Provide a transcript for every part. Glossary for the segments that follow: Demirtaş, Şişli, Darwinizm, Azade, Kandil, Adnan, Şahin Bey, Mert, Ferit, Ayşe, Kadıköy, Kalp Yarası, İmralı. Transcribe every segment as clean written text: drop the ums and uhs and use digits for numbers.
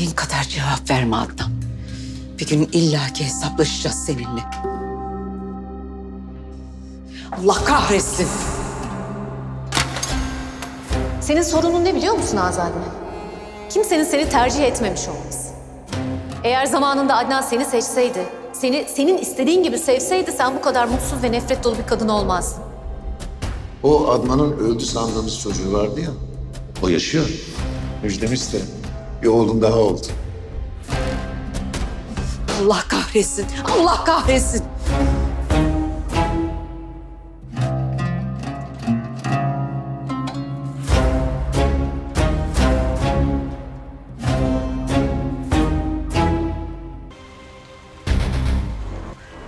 istediğin kadar cevap verme Adnan. Bir gün illaki hesaplaşacağız seninle. Allah kahretsin. Senin sorunun ne biliyor musun Azade? Kimsenin seni tercih etmemiş olması. Eğer zamanında Adnan seni seçseydi, seni senin istediğin gibi sevseydi sen bu kadar mutsuz ve nefret dolu bir kadın olmazdın. O Adnan'ın öldü sandığımız çocuğu vardı ya, o yaşıyor. Müjdemi isterim. Bir oğlum daha oldu. Allah kahretsin, Allah kahretsin.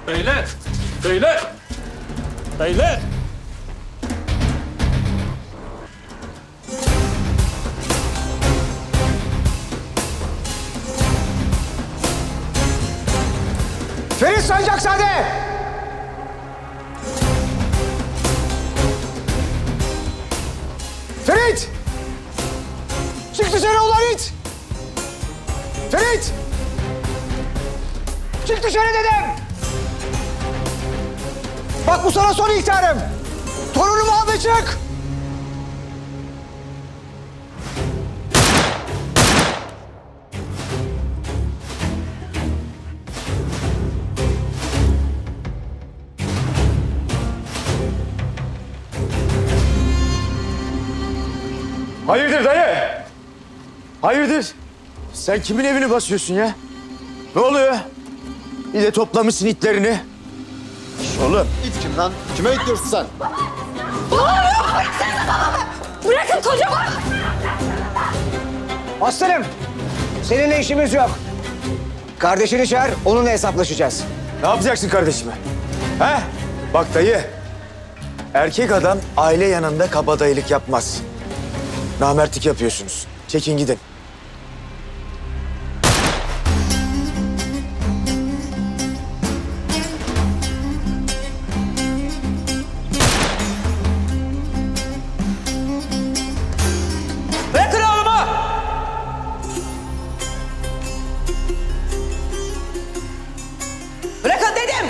Beyler, beyler, beyler. Ferit Sancakzade! Ferit! Çık dışarı ulan it! Ferit! Çık dışarı dedim! Bak bu sana son ihtarım! Torunumu al ve çık! Hayırdır dayı? Hayırdır? Sen kimin evini basıyorsun ya? Ne oluyor? Bir de toplamışsın itlerini. Oğlum. İt kim lan? Kime it diyorsun sen? Bağırıyor! Bırakın kocamı! Aslanım, seninle işimiz yok. Kardeşini çağır, onunla hesaplaşacağız. Ne yapacaksın kardeşime? He? Bak dayı, erkek adam aile yanında kabadayılık yapmaz. Namertlik yapıyorsunuz. Çekin gidin. Bırakın oğlumu! Bırakın dedim!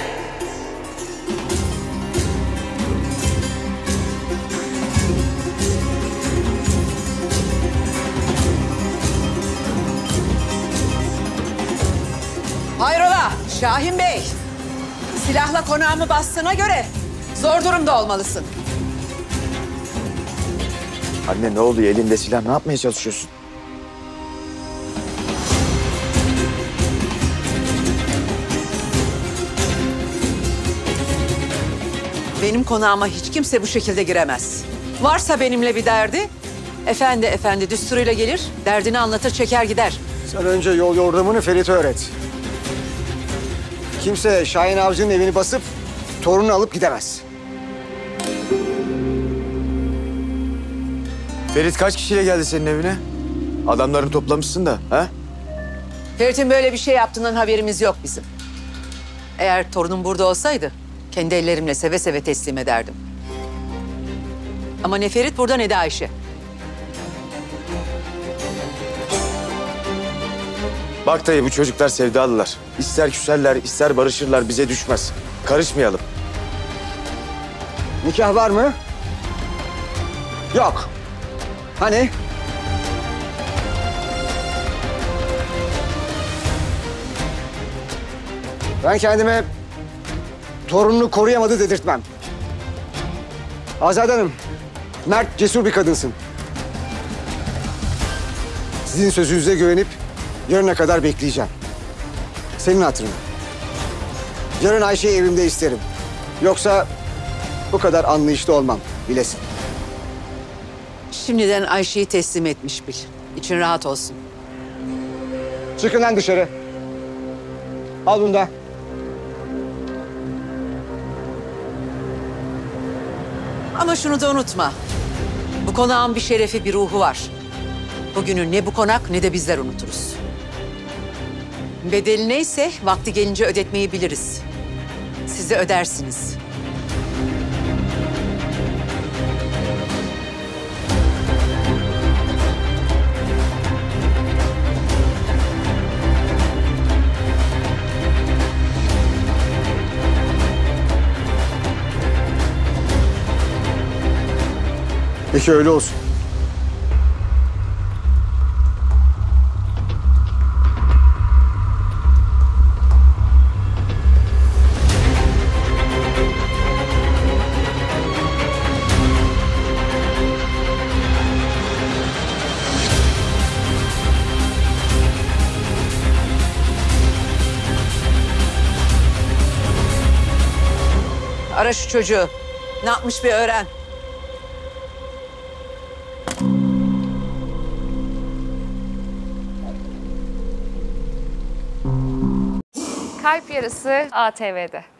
Hayrola Şahin Bey, silahla konağımı bastığına göre zor durumda olmalısın. Anne ne oluyor, elinde silah, ne yapmaya çalışıyorsun? Benim konağıma hiç kimse bu şekilde giremez. Varsa benimle bir derdi, efendi efendi düsturuyla gelir, derdini anlatır çeker gider. Sen önce yol yordamını Ferit'e öğret. Kimse Şahin Avcı'nın evini basıp torununu alıp gidemez. Ferit kaç kişiyle geldi senin evine? Adamlarını toplamışsın da, ha? Ferit'in böyle bir şey yaptığından haberimiz yok bizim. Eğer torunum burada olsaydı kendi ellerimle seve seve teslim ederdim. Ama ne Ferit burada ne de Ayşe. Bak dayı, bu çocuklar sevdalılar. İster küserler, ister barışırlar, bize düşmez. Karışmayalım. Nikah var mı? Yok. Hani? Ben kendime torununu koruyamadı dedirtmem. Azade Hanım, Mert cesur bir kadınsın. Sizin sözünüze güvenip yarına kadar bekleyeceğim. Senin hatırına. Yarın Ayşe'yi evimde isterim. Yoksa bu kadar anlayışlı olmam, bilesin. Şimdiden Ayşe'yi teslim etmiş bil. İçin rahat olsun. Çıkın lan dışarı. Al bunu da. Ama şunu da unutma. Bu konağın bir şerefi, bir ruhu var. Bugünü ne bu konak ne de bizler unuturuz. Bedeli neyse vakti gelince ödetmeyi biliriz. Siz de ödersiniz. Peki öyle olsun. Ara şu çocuğu. Ne yapmış bir öğren. Kalp Yarası ATV'de.